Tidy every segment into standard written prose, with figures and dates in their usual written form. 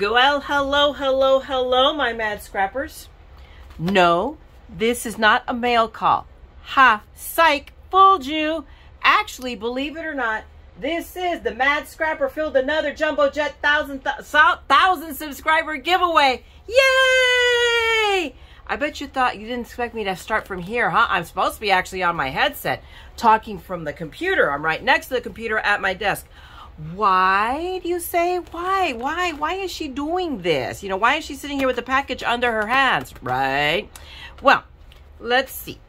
Well, hello, my mad scrappers. No, this is not a mail call. Ha, psych, fooled you. Actually, believe it or not, this is the Mad Scrapper filled another Jumbo Jet 1,000 subscriber giveaway. Yay! I bet you thought you didn't expect me to start from here, huh? I'm supposed to be actually on my headset talking from the computer. I'm right next to the computer at my desk. Why do you say? Why is she doing this? You know, why is she sitting here with the package under her hands, right? Well, let's see.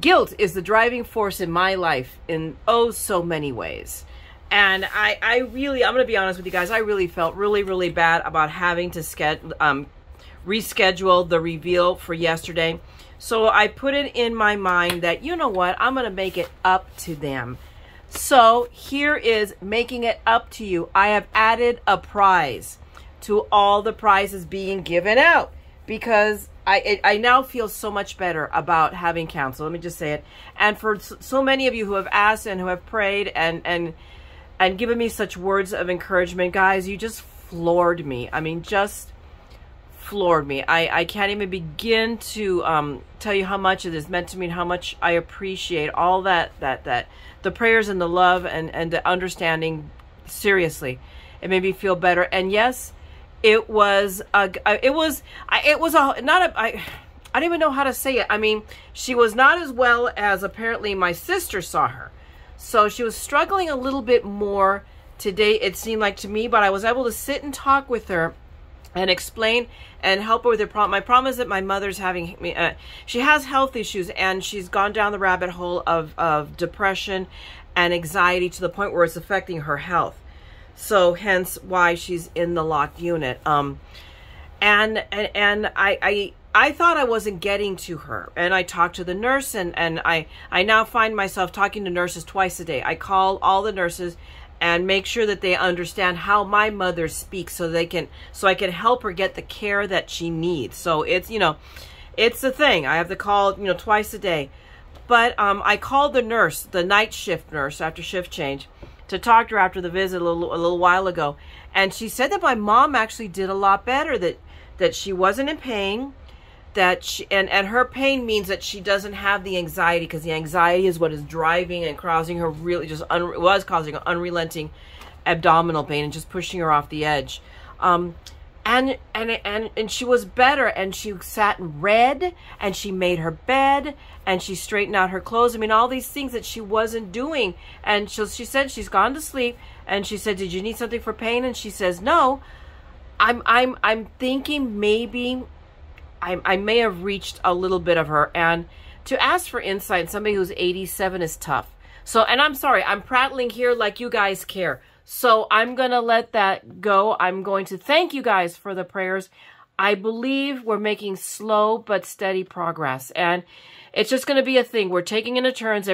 Guilt is the driving force in my life in oh so many ways. And I'm going to be honest with you guys, I really felt really bad about having to reschedule the reveal for yesterday. So I put it in my mind that, you know what, I'm going to make it up to them. So here is making it up to you. I have added a prize to all the prizes being given out because I now feel so much better about having counsel. Let me just say it. And for so many of you who have asked and who have prayed and given me such words of encouragement, guys, you just floored me. I mean, just floored me. I can't even begin to tell you how much it is meant to me and how much I appreciate all that the prayers and the love and the understanding. Seriously, it made me feel better. And yes, I don't even know how to say it. I mean, she was not as well as apparently my sister saw her. So she was struggling a little bit more today, it seemed like to me, but I was able to sit and talk with her and explain and help her with her problem. My problem is that my mother's having, she has health issues and she's gone down the rabbit hole of depression and anxiety to the point where it's affecting her health. So hence why she's in the locked unit. I thought I wasn't getting to her, and I talked to the nurse, and I now find myself talking to nurses twice a day. I call all the nurses and make sure that they understand how my mother speaks so I can help her get the care that she needs. So it's, you know, it's a thing. I have to call, you know, twice a day. But I called the nurse, the night shift nurse after shift change, to talk to her after the visit a little while ago. And she said that my mom actually did a lot better, that she wasn't in pain, that she, and her pain means that she doesn't have the anxiety, because the anxiety is what is driving and causing her really just, was causing unrelenting abdominal pain and just pushing her off the edge. And she was better, and she sat and read, and she made her bed, and she straightened out her clothes. I mean, all these things that she wasn't doing. And she said she's gone to sleep, and she said, "Did you need something for pain?" And she says, "No, I'm thinking maybe I may have reached a little bit of her." And to ask for insight, somebody who's 87 is tough. So, and I'm sorry, I'm prattling here like you guys care. So I'm going to let that go. I'm going to thank you guys for the prayers. I believe we're making slow but steady progress. And it's just going to be a thing. We're taking into turns.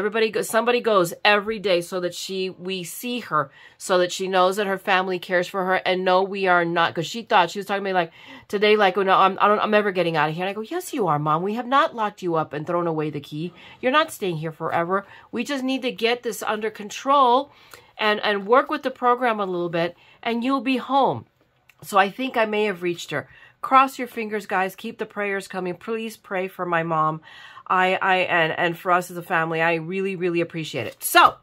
Somebody goes every day so that we see her, so that she knows that her family cares for her. And no, we are not. Because she thought, she was talking to me like today, like, "Oh, no, I'm never getting out of here." And I go, "Yes, you are, Mom. We have not locked you up and thrown away the key. You're not staying here forever. We just need to get this under control and work with the program a little bit, and you'll be home." So I think I may have reached her. Cross your fingers, guys. Keep the prayers coming. Please pray for my mom. And for us as a family, I really appreciate it. So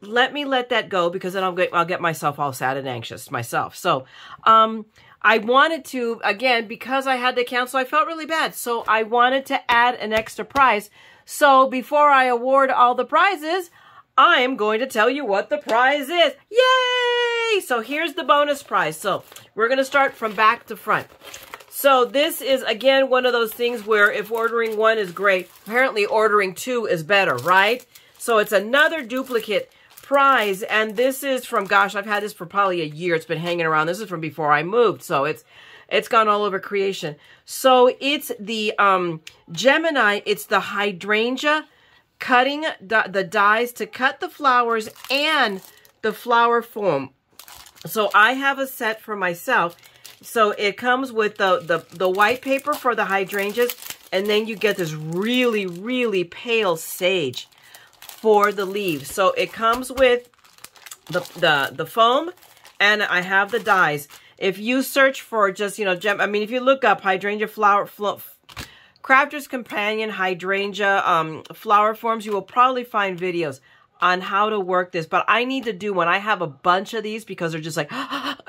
let me let that go, because then I'll get myself all sad and anxious myself. So I wanted to, again, because I had to cancel, I felt really bad. So I wanted to add an extra prize. So before I award all the prizes, I'm going to tell you what the prize is. Yay! So here's the bonus prize. So we're going to start from back to front. So this is, again, one of those things where if ordering one is great, apparently ordering two is better, right? So it's another duplicate prize. And this is from, gosh, I've had this for probably a year. It's been hanging around. This is from before I moved. So it's gone all over creation. So it's the Gemini. It's the hydrangea, cutting the dies to cut the flowers and the flower foam. So I have a set for myself. So it comes with the white paper for the hydrangeas, and then you get this really pale sage for the leaves. So it comes with the foam, and I have the dies. If you search for just, you know, if you look up hydrangea flower Crafters Companion hydrangea flower forms, you will probably find videos on how to work this. But I need to do one. I have a bunch of these because they're just like,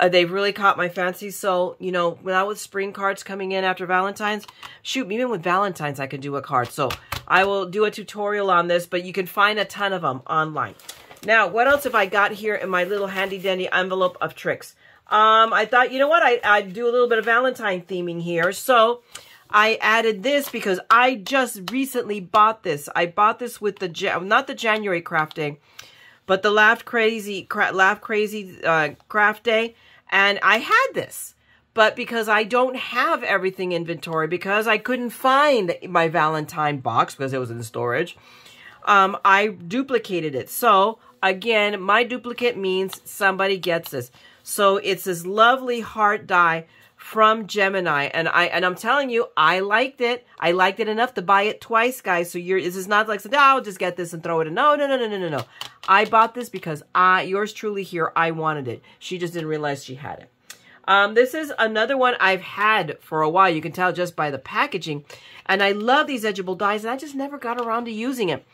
they've really caught my fancy. So, you know, now with spring cards coming in after Valentine's, shoot, even with Valentine's, I can do a card. So I will do a tutorial on this, but you can find a ton of them online. Now, what else have I got here in my little handy dandy envelope of tricks? I thought, you know what, I'd do a little bit of Valentine theming here. So I added this because I just recently bought this. I bought this with the, not the January craft day, but the Laugh Crazy craft day. And I had this, but because I don't have everything inventory, because I couldn't find my Valentine box because it was in storage, I duplicated it. So again, my duplicate means somebody gets this. So it's this lovely heart die from Gemini, and I'm telling you, I liked it. I liked it enough to buy it twice, guys. So this is not like, oh, I'll just get this and throw it in. No, no, no, no, no, no, no. I bought this because yours truly here, I wanted it. She just didn't realize she had it. This is another one I've had for a while. You can tell just by the packaging, and I love these edgeable dies, and I just never got around to using it.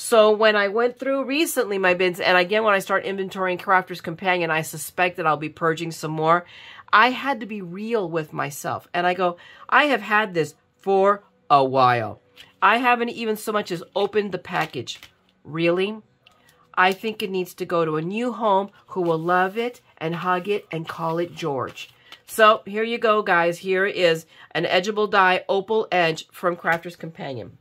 So when I went through recently my bins, and again, when I start inventorying Crafters Companion, I suspect that I'll be purging some more. I had to be real with myself. And I go, I have had this for a while. I haven't even so much as opened the package. Really? I think it needs to go to a new home who will love it and hug it and call it George. So here you go, guys. Here is an edgeable die opal edge from Crafters Companion.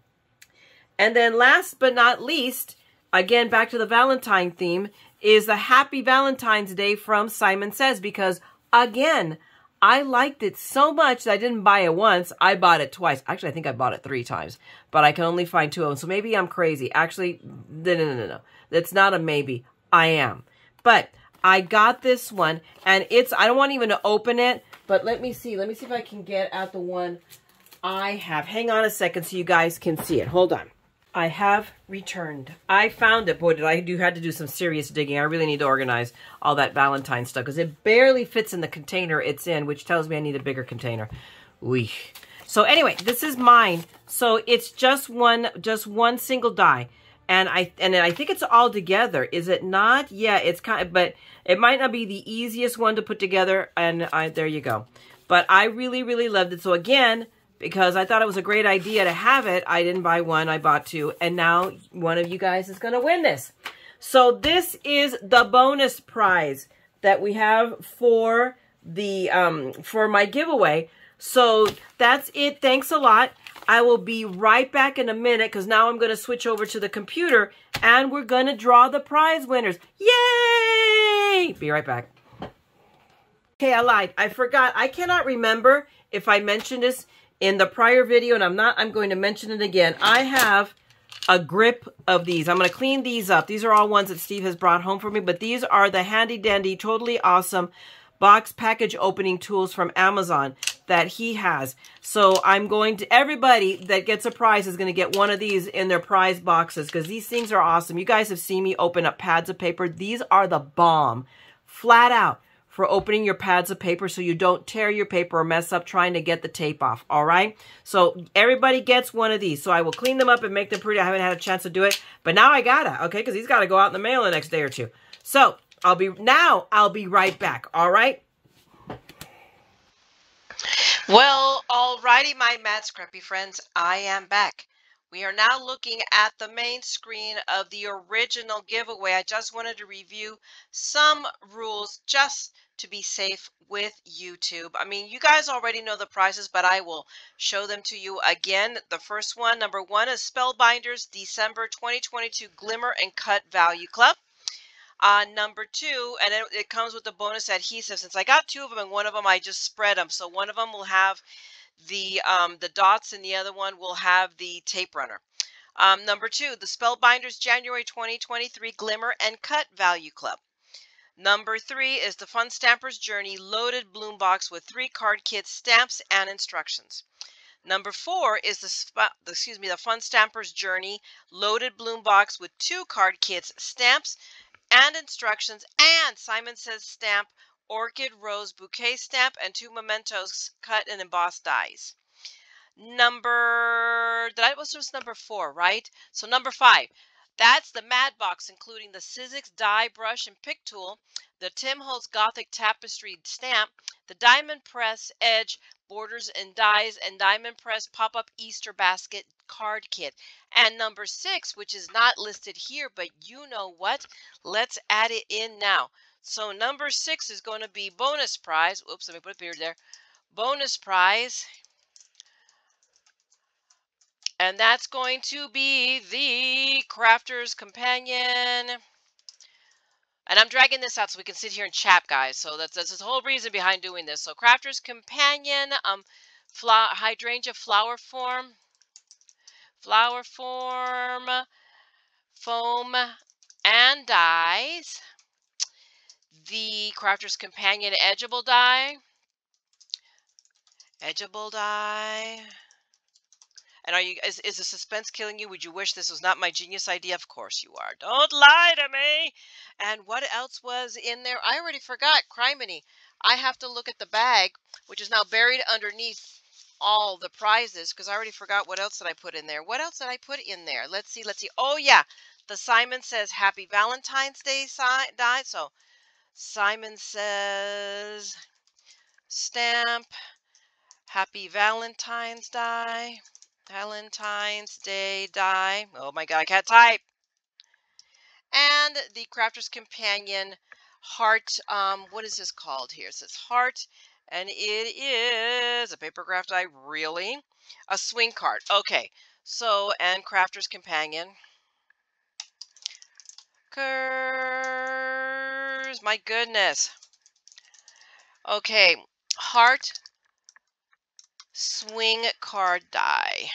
And then last but not least, again, back to the Valentine theme, is the Happy Valentine's Day from Simon Says, because, again, I liked it so much that I didn't buy it once. I bought it twice. Actually, I think I bought it 3 times, but I can only find 2 of them, so maybe I'm crazy. Actually, no, no, no, no. That's not a maybe. I am. But I got this one, and it's, I don't want even to open it, but let me see. Let me see if I can get at the one I have. Hang on a second so you guys can see it. Hold on. I have returned. I found it. Boy, did I had to do some serious digging. I really need to organize all that Valentine stuff because it barely fits in the container it's in, which tells me I need a bigger container. Wee. So anyway, this is mine. So it's just one single die, and I think it's all together. Is it not? Yeah, it's kind of, but it might not be the easiest one to put together. And there you go. But I really, really loved it. So again, because I thought it was a great idea to have it, I didn't buy 1, I bought 2, and now one of you guys is going to win this. So this is the bonus prize that we have for the for my giveaway. So that's it. Thanks a lot. I will be right back in a minute because now I'm going to switch over to the computer and we're going to draw the prize winners. Yay! Be right back. Okay, I lied. I forgot. I cannot remember if I mentioned this in the prior video, and I'm going to mention it again. I have a grip of these. I'm going to clean these up. These are all ones that Steve has brought home for me, but these are the handy dandy, totally awesome box package opening tools from Amazon that he has. So I'm going to, everybody that gets a prize is going to get one of these in their prize boxes because these things are awesome. You guys have seen me open up pads of paper. These are the bomb, flat out, for opening your pads of paper so you don't tear your paper or mess up trying to get the tape off, all right? So everybody gets one of these. So I will clean them up and make them pretty. I haven't had a chance to do it, but now I gotta, okay? Because he's gotta go out in the mail the next day or 2. So I'll be right back, all right? Well, all righty, my mad scrappy friends, I am back. We are now looking at the main screen of the original giveaway. I just wanted to review some rules just to be safe with YouTube. I mean, you guys already know the prizes, but I will show them to you again. The first one, number 1, is Spellbinders December 2022 Glimmer and Cut Value Club. Number 2, and it comes with the bonus adhesive. Since I got 2 of them, and one of them I just spread them, so one of them will have the dots and the other one will have the tape runner. Number 2, the Spellbinders January 2023 Glimmer and Cut Value Club. Number 3 is the Fun Stampers Journey Loaded Bloom Box with 3 card kits, stamps, and instructions. Number 4 is the Fun Stampers Journey Loaded Bloom Box with 2 card kits, stamps, and instructions, and Simon Says Stamp orchid rose bouquet stamp, and 2 mementos cut and embossed dies. That was number four, right? So number 5, that's the Mad Box, including the Sizzix die brush and pick tool, the Tim Holtz Gothic tapestry stamp, the diamond press edge borders and dies, and diamond press pop-up Easter basket card kit. And number 6, which is not listed here, but you know what? Let's add it in now. So number 6 is going to be bonus prize. Oops, let me put a period there. Bonus prize. And that's going to be the Crafters Companion. And I'm dragging this out so we can sit here and chat, guys. So that's the whole reason behind doing this. So Crafters Companion, hydrangea flower form, foam, and dies. The Crafters Companion edgeable die. And is the suspense killing you? Would you wish this was not my genius idea? Of course you are. Don't lie to me. And what else was in there? I already forgot. Criminy. I have to look at the bag, which is now buried underneath all the prizes, because I already forgot what else did I put in there. What else did I put in there? Let's see. Oh, yeah. The Simon Says Happy Valentine's Day die. So Simon Says Stamp Happy Valentine's die. Valentine's Day die. Oh my God, I can't type. And the Crafters Companion heart. What is this called here? It says heart, and it is a paper craft die. Really, a swing card. Okay. So and Crafters Companion. Curse. My goodness. Okay. Heart. Swing card die.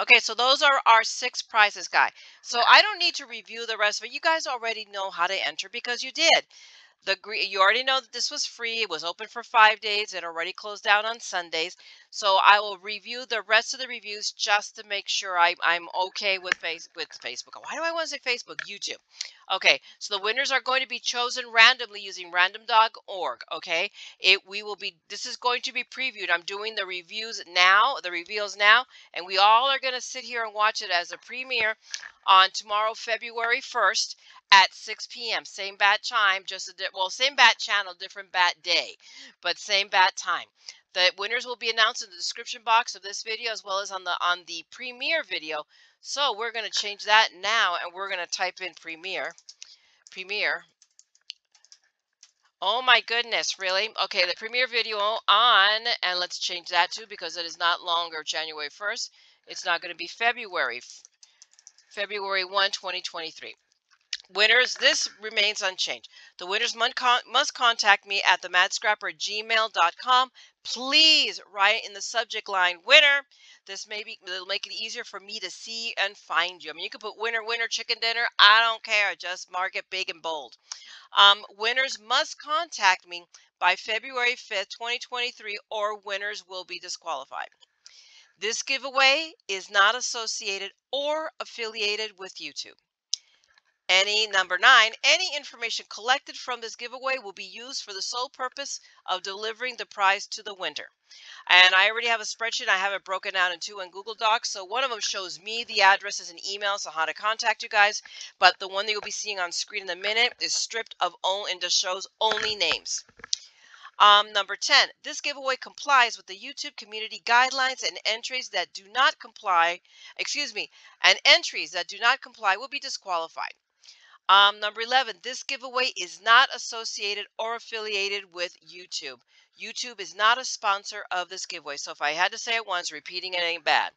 Okay, so those are our 6 prizes, guys. So I don't need to review the rest of it. You guys already know how to enter because you did. You already know that this was free. It was open for 5 days. It already closed down on Sundays. So I will review the rest of the reviews just to make sure I'm okay with Facebook. Why do I want to say Facebook? YouTube. Okay, so the winners are going to be chosen randomly using random.org. Okay, this is going to be previewed. I'm doing the reviews now, the reveals now, and we all are going to sit here and watch it as a premiere on tomorrow, February 1st. At 6 p.m. Same bat time, same bat channel, different bat day, but same bat time. The winners will be announced in the description box of this video as well as on the premiere video. So we're going to change that now and we're going to type in premiere. Oh my goodness, really? Okay, the premiere video on, and let's change that too because it is not longer January 1st. It's not going to be February 1, 2023. Winners, this remains unchanged. The winners must contact me at themadscrapper@gmail.com. Please write in the subject line, winner. This it'll make it easier for me to see and find you. I mean, you can put winner, chicken dinner. I don't care. Just mark it big and bold. Winners must contact me by February 5th, 2023, or winners will be disqualified. This giveaway is not associated or affiliated with YouTube. Number 9, any information collected from this giveaway will be used for the sole purpose of delivering the prize to the winner. And I already have a spreadsheet. I have it broken out in 2 in Google Docs. So one of them shows me the addresses and emails on how to contact you guys. But the one that you'll be seeing on screen in a minute is stripped of all and just shows only names. Number 10, this giveaway complies with the YouTube community guidelines, and entries that do not comply will be disqualified. Number 11, this giveaway is not associated or affiliated with YouTube. YouTube is not a sponsor of this giveaway. So if I had to say it once, repeating it ain't bad.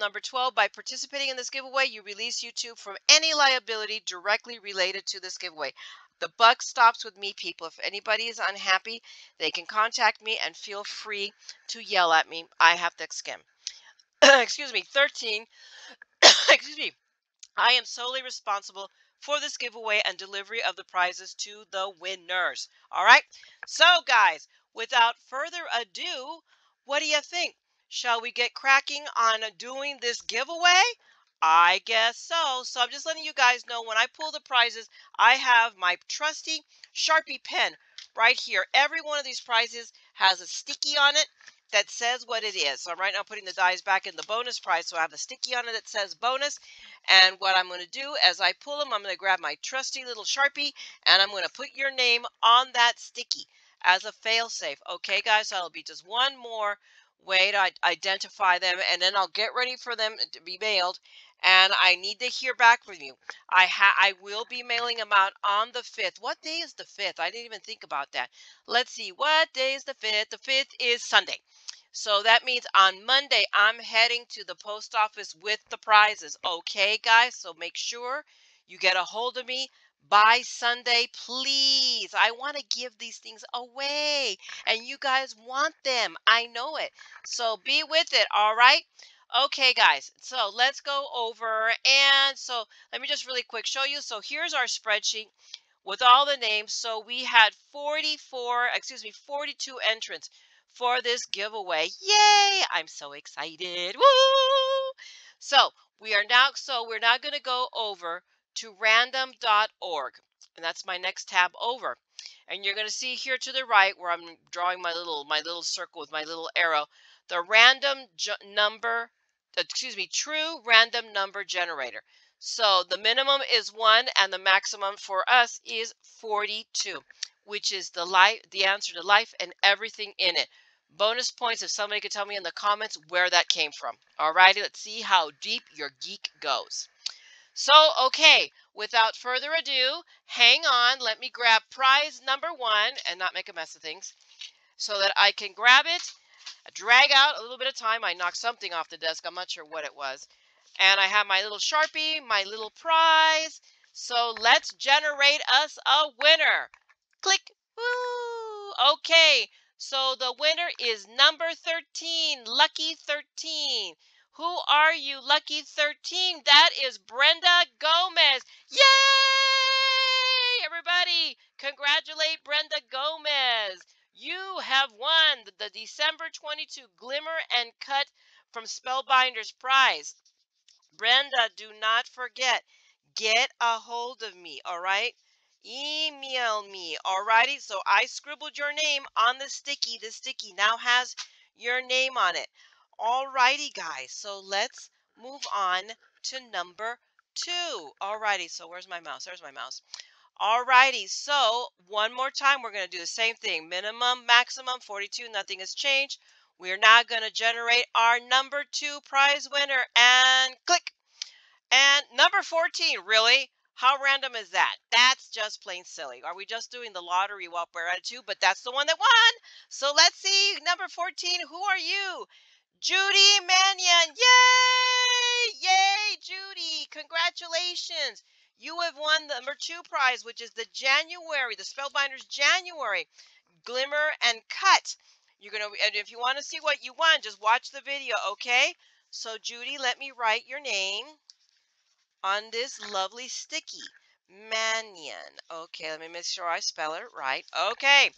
Number 12, by participating in this giveaway, you release YouTube from any liability directly related to this giveaway. The buck stops with me, people. If anybody is unhappy, they can contact me and feel free to yell at me. I have thick skin. Excuse me. 13. Excuse me. I am solely responsible for this giveaway and delivery of the prizes to the winners. All right. So, guys, without further ado, what do you think? Shall we get cracking on doing this giveaway? I guess so. So I'm just letting you guys know when I pull the prizes, I have my trusty Sharpie pen right here. Every one of these prizes has a sticky on it that says what it is. So I'm right now putting the dies back in the bonus prize. So I have a sticky on it that says bonus. And what I'm going to do as I pull them, I'm going to grab my trusty little Sharpie and I'm going to put your name on that sticky as a fail-safe. Okay, guys, so that'll be just one more way to identify them, and then I'll get ready for them to be mailed, and I need to hear back from you. I will be mailing them out on the 5th. What day is the 5th? I didn't even think about that. Let's see, what day is the 5th? The 5th is Sunday. So that means on Monday, I'm heading to the post office with the prizes. Okay, guys, so make sure you get a hold of me by Sunday, please. I want to give these things away, and you guys want them. I know it. So be with it, all right? Okay, guys, so let's go over, and so let me just really quick show you. So here's our spreadsheet with all the names. So we had 42 entrants for this giveaway. Yay! I'm so excited. Woo! So we're now going to go over to random.org, and that's my next tab over, and you're going to see here to the right where I'm drawing my little circle with my little arrow, the true random number generator. So the minimum is 1 and the maximum for us is 42, which is the answer to life and everything in it. Bonus points if somebody could tell me in the comments where that came from. Alrighty, let's see how deep your geek goes. So, okay, without further ado, hang on. Let me grab prize number 1 and not make a mess of things so that I can grab it, drag out a little bit of time. I knocked something off the desk. I'm not sure what it was. And I have my little Sharpie, my little prize. So let's generate us a winner. Click. Woo. Okay, so the winner is number 13, Lucky 13. Who are you, Lucky 13? That is Brenda Gomez. Yay! Everybody, congratulate Brenda Gomez. You have won the December 22 Glimmer and Cut from Spellbinders prize. Brenda, do not forget, get a hold of me, all right? Email me, all righty? So I scribbled your name on the sticky. The sticky now has your name on it. Alrighty, guys, so let's move on to number 2. Alrighty, so where's my mouse? There's my mouse. Alrighty, so one more time, we're going to do the same thing. Minimum, maximum, 42, nothing has changed. We're now going to generate our number 2 prize winner, and click. And number 14, really? How random is that? That's just plain silly. Are we just doing the lottery while we're at 2? But that's the one that won. So let's see, number 14, who are you? Judy Mannion, yay! Yay, Judy, congratulations. You have won the number 2 prize, which is the Spellbinders January Glimmer and Cut. And if you want to see what you won, just watch the video, okay? So Judy, let me write your name on this lovely sticky. Mannion, okay, let me make sure I spell it right, okay.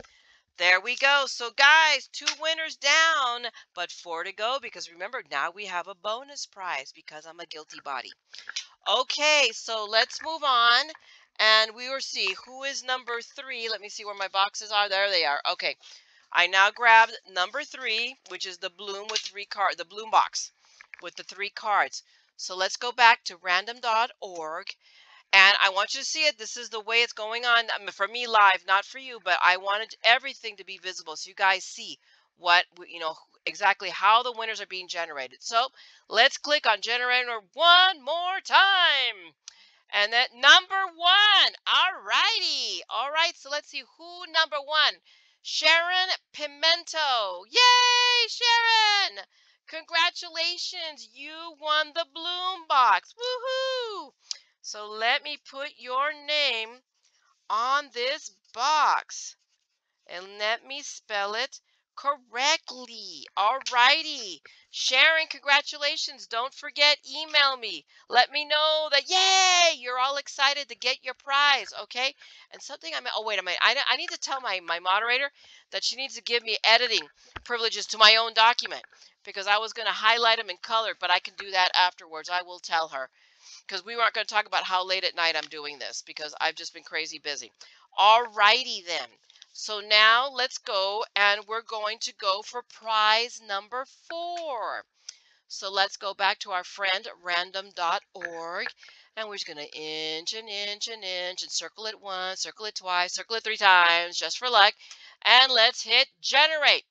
There we go. So guys, 2 winners down, but 4 to go, because remember, now we have a bonus prize because I'm a guilty body. Okay, so let's move on, and we will see who is number 3. Let me see where my boxes are. There they are. Okay, I now grabbed number 3, which is the bloom with 3 cards, the bloom box with the 3 cards. So let's go back to random.org. And I want you to see it. This is the way it's going on. I mean, for me live, not for you, but I wanted everything to be visible so you guys see what, you know, exactly how the winners are being generated. So let's click on generator one more time. And that number 1. All righty. All right. So let's see who number 1. Sharon Pimento. Yay, Sharon. Congratulations. You won the bloom box. Woohoo. So let me put your name on this box and let me spell it correctly. Alrighty. Sharon, congratulations. Don't forget, email me. Let me know that, yay, you're all excited to get your prize, okay? And something oh, wait a minute. I need to tell my moderator that she needs to give me editing privileges to my own document because I was going to highlight them in color, but I can do that afterwards. I will tell her, because we weren't going to talk about how late at night I'm doing this, because I've just been crazy busy. All righty then. So now let's go, and we're going to go for prize number 4. So let's go back to our friend random.org, and we're just going to inch and inch and inch and circle it once, circle it twice, circle it 3 times just for luck, and let's hit generate.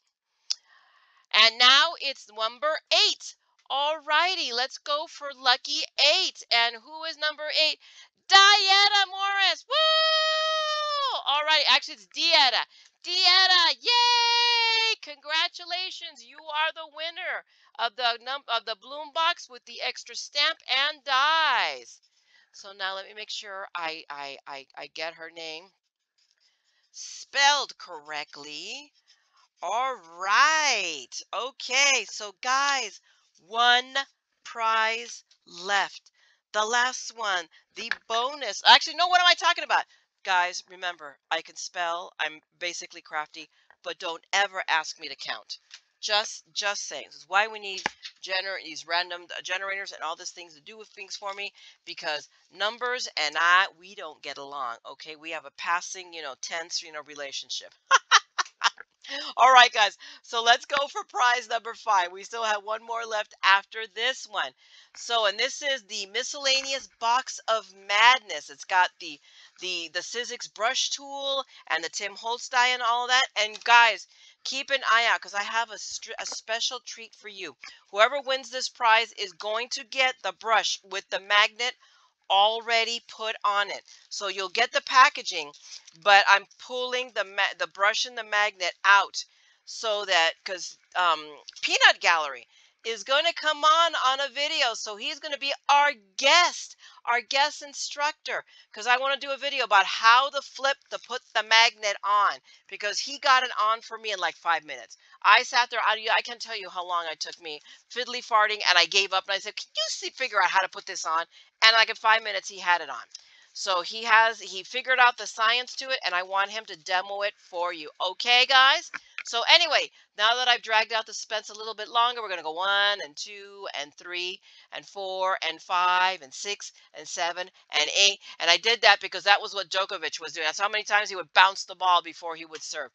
And now it's number 8. Alrighty, let's go for lucky 8. And who is number 8? Diana Morris. Woo! Alrighty, actually it's Diana. Diana, yay! Congratulations, you are the winner of the bloom box with the extra stamp and dies. So now let me make sure I get her name spelled correctly. All right. Okay, so guys, 1 prize left. The last one, the bonus. Actually, no, what am I talking about? Guys, remember, I can spell. I'm basically crafty, but don't ever ask me to count. Just saying. This is why we need these random generators and all these things to do with things for me, because numbers and we don't get along. Okay, we have a passing, tense, relationship. All right, guys, so let's go for prize number 5. We still have one more left after this one. So, and this is the miscellaneous box of madness. It's got the Sizzix brush tool and the Tim Holtz die and all that. And guys, keep an eye out, because I have a special treat for you. Whoever wins this prize is going to get the brush with the magnet already put on it. So you'll get the packaging, but I'm pulling the brush and the magnet out, so that because Peanut Gallery is going to come on a video, so he's going to be our guest instructor, because I want to do a video about how to put the magnet on, because he got it on for me in like 5 minutes. I sat there, I can't tell you how long it took me, fiddly farting, and I gave up, and I said, can you figure out how to put this on? And like in 5 minutes, he had it on. So he figured out the science to it, and I want him to demo it for you. Okay, guys? So anyway, now that I've dragged out the suspense a little bit longer, we're going to go 1 and 2 and 3 and 4 and 5 and 6 and 7 and 8. And I did that because that was what Djokovic was doing. That's how many times he would bounce the ball before he would serve.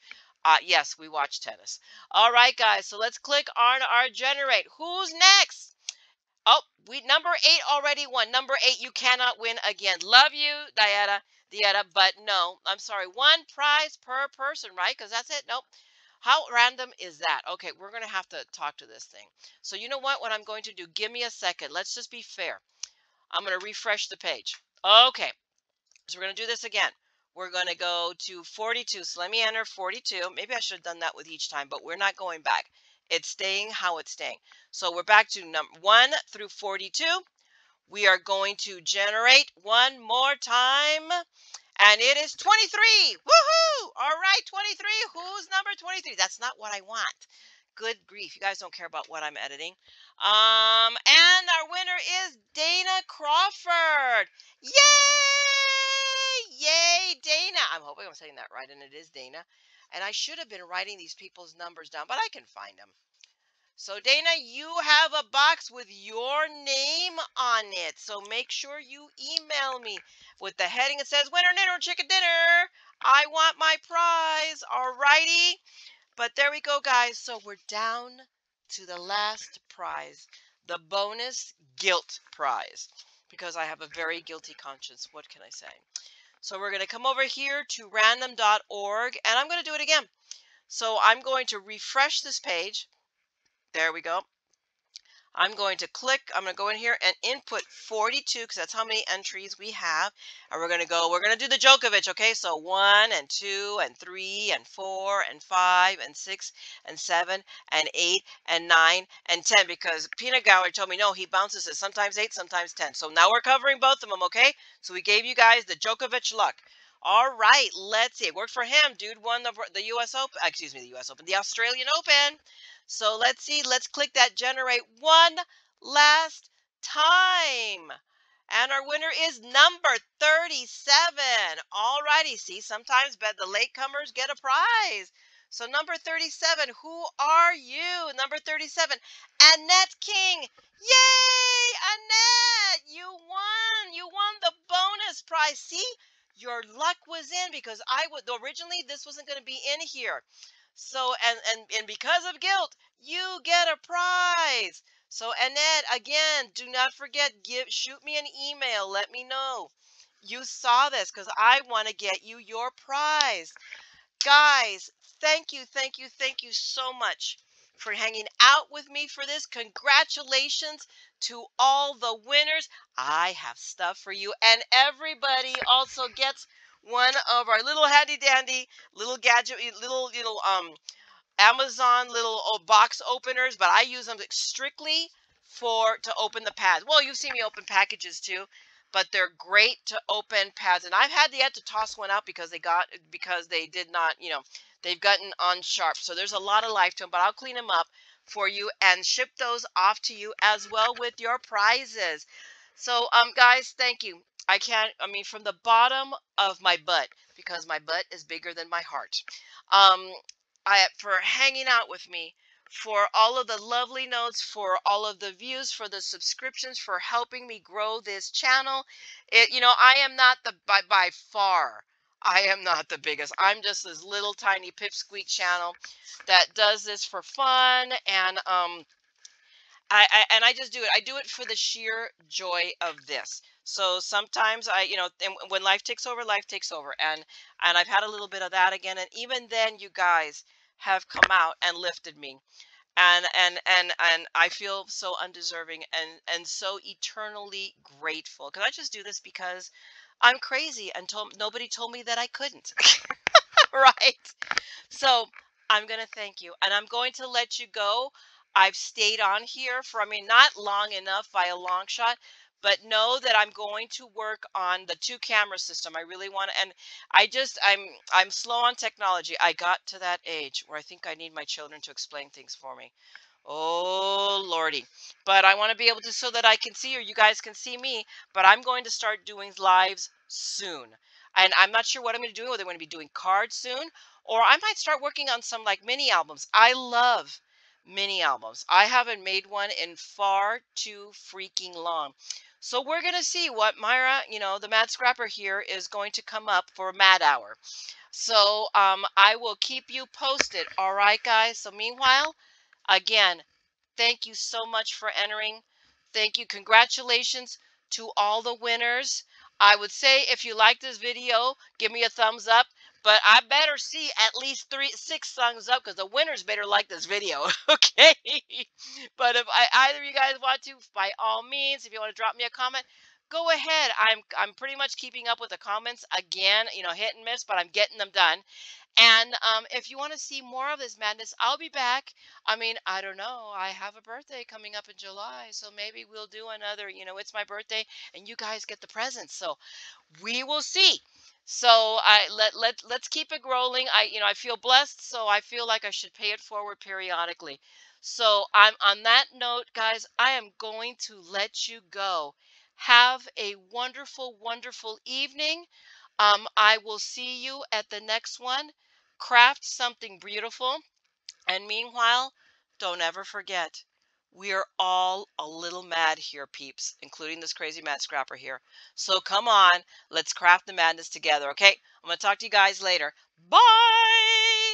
Yes, we watch tennis. All right, guys. So let's click on our generate. Who's next? Oh, number 8 already won. Number 8, you cannot win again. Love you, Diana, but no. I'm sorry. 1 prize per person, right? Because that's it. Nope. How random is that? Okay, we're going to have to talk to this thing. So you know what I'm going to do? Give me a second. Let's just be fair. I'm going to refresh the page. Okay, so we're going to do this again. We're going to go to 42. So let me enter 42. Maybe I should have done that with each time, but we're not going back. It's staying how it's staying. So we're back to number 1 through 42. We are going to generate one more time. And it is 23. Woohoo! All right, 23. Who's number 23? That's not what I want. Good grief. You guys don't care about what I'm editing. And our winner is Dana Crawford. Yay! Yay, Dana. I'm hoping I'm saying that right, and it is Dana. And I should have been writing these people's numbers down, but I can find them. So, Dana, you have a box with your name on it. So make sure you email me with the heading that says, Winner Dinner Chicken Dinner. I want my prize. Alrighty. But there we go, guys. So we're down to the last prize, the bonus guilt prize, because I have a very guilty conscience. What can I say? So we're going to come over here to random.org, and I'm going to do it again. So I'm going to refresh this page. There we go. I'm going to go in here and input 42, because that's how many entries we have. And we're going to do the Djokovic, okay? So 1 and 2 and 3 and 4 and 5 and 6 and 7 and 8 and 9 and 10, because Peanut Gallery told me, no, he bounces it sometimes 8, sometimes 10. So now we're covering both of them, okay? So we gave you guys the Djokovic luck. All right, let's see. It worked for him. Dude won the U.S. Open, excuse me, the U.S. Open, the Australian Open. So let's see. Let's click that generate one last time. And our winner is number 37. All righty. See, sometimes the latecomers get a prize. So number 37, who are you? Number 37, Annette King. Yay, Annette, you won. You won the bonus prize. See, your luck was in because I would, originally this wasn't going to be in here. So, and because of guilt, you get a prize. So Annette, again, do not forget, shoot me an email. Let me know you saw this because I want to get you your prize. Guys, thank you so much for hanging out with me for this. Congratulations to all the winners. I have stuff for you, and everybody also gets one of our little handy dandy little gadget, little Amazon little box openers, but I use them strictly for to open the pads. Well, you've seen me open packages too, but they're great to open pads. And I've had yet to toss one out because they did not, you know, they've gotten on sharp. So there's a lot of life to them, but I'll clean them up for you and ship those off to you as well with your prizes. So guys, thank you. I can't, I mean, from the bottom of my butt, because my butt is bigger than my heart. For hanging out with me, for all of the lovely notes, for all of the views, for the subscriptions, for helping me grow this channel. It, you know, I am not the, by far, I am not the biggest. I'm just this little tiny pipsqueak channel that does this for fun, and I just do it. I do it for the sheer joy of this. So sometimes I, you know, when life takes over, and I've had a little bit of that again. And even then, you guys have come out and lifted me, and I feel so undeserving and so eternally grateful. Cause I just do this because I'm crazy and nobody told me that I couldn't. Right? So I'm gonna thank you, and I'm going to let you go. I've stayed on here for, I mean, not long enough by a long shot, but know that I'm going to work on the 2-camera system. I really want to, and I just, I'm slow on technology. I got to that age where I think I need my children to explain things for me. Oh, Lordy. But I want to be able to, so that I can see, or you guys can see me, but I'm going to start doing lives soon. And I'm not sure what I'm going to do, whether I'm going to be doing cards soon, or I might start working on some like mini albums. I love mini albums. I haven't made one in far too freaking long. So we're going to see what Myra, you know, the Mad Scrapper here is going to come up for Mad Hour. So I will keep you posted. All right, guys. So meanwhile, again, thank you so much for entering. Thank you. Congratulations to all the winners. I would say if you like this video, give me a thumbs up. But I better see at least 6 thumbs up, because the winners better like this video, okay? But if either of you guys want to, by all means, if you want to drop me a comment, go ahead. I'm pretty much keeping up with the comments again, you know, hit and miss, but I'm getting them done. And if you want to see more of this madness, I'll be back. I mean, I don't know. I have a birthday coming up in July, so maybe we'll do another, you know, it's my birthday, and you guys get the presents. So we will see. So let's keep it rolling. I feel blessed, so I feel like I should pay it forward periodically. So I'm on that note, guys, I am going to let you go. Have a wonderful, wonderful evening. I will see you at the next one. Craft something beautiful. And meanwhile, don't ever forget, we are all a little mad here, peeps, including this crazy Mad Scrapper here. So come on, let's craft the madness together, okay? I'm going to talk to you guys later. Bye!